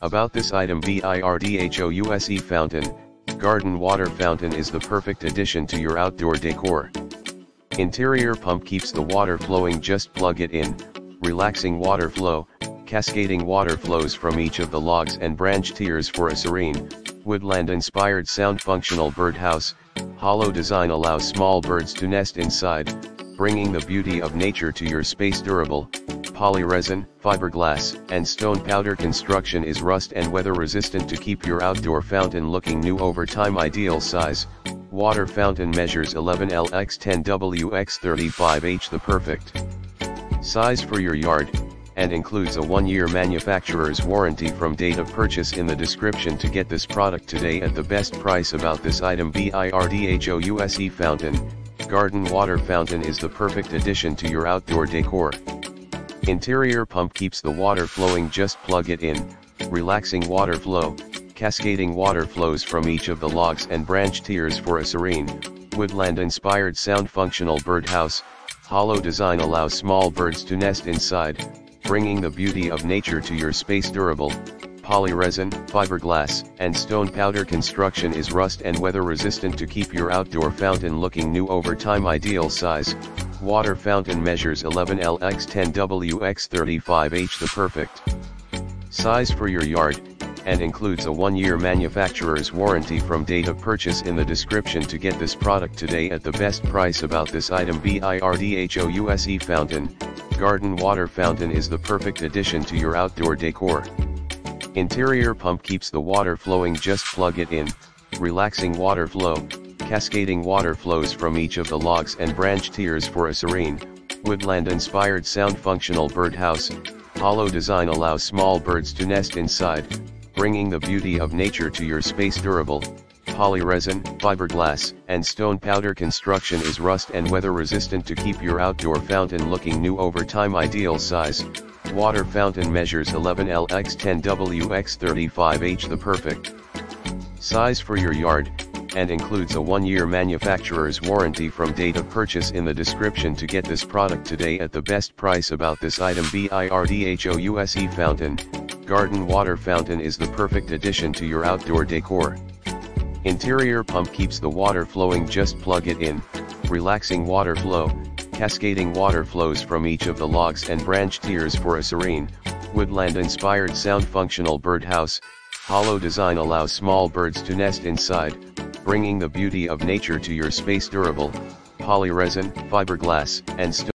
About this item: Birdhouse fountain, garden water fountain is the perfect addition to your outdoor decor. Interior pump keeps the water flowing, just plug it in, relaxing water flow, cascading water flows from each of the logs and branch tiers for a serene, woodland-inspired sound. Functional birdhouse, hollow design allows small birds to nest inside, bringing the beauty of nature to your space. Durable, polyresin, fiberglass, and stone powder construction is rust and weather resistant to keep your outdoor fountain looking new over time. Ideal size, water fountain measures 11 L x 10 W x 35 H, the perfect size for your yard, and includes a 1-year manufacturer's warranty from date of purchase. In the description to get this product today at the best price. About this item: Birdhouse fountain, garden water fountain is the perfect addition to your outdoor decor. Interior pump keeps the water flowing, just plug it in, relaxing water flow, cascading water flows from each of the logs and branch tiers for a serene, woodland-inspired sound. Functional birdhouse, hollow design allows small birds to nest inside, bringing the beauty of nature to your space. Durable, polyresin, fiberglass, and stone powder construction is rust and weather resistant to keep your outdoor fountain looking new over time. Ideal size, water fountain measures 11 L x 10 W x 35 H, the perfect size for your yard, and includes a 1-year manufacturer's warranty from date of purchase. In the description to get this product today at the best price. About this item: Birdhouse fountain, garden water fountain is the perfect addition to your outdoor decor. Interior pump keeps the water flowing, just plug it in, relaxing water flow, cascading water flows from each of the logs and branch tiers for a serene, woodland-inspired sound. Functional birdhouse, hollow design allows small birds to nest inside, bringing the beauty of nature to your space. Durable, polyresin, fiberglass, and stone powder construction is rust and weather resistant to keep your outdoor fountain looking new over time. Ideal size, water fountain measures 11 L x 10 W x 35 H, the perfect size for your yard, and includes a 1-year manufacturer's warranty from date of purchase. In the description to get this product today at the best price. About this item: Birdhouse fountain, garden water fountain is the perfect addition to your outdoor decor. Interior pump keeps the water flowing, just plug it in, relaxing water flow, cascading water flows from each of the logs and branch tiers for a serene, woodland-inspired sound. Functional birdhouse, hollow design allows small birds to nest inside, bringing the beauty of nature to your space. Durable, polyresin, fiberglass, and stone.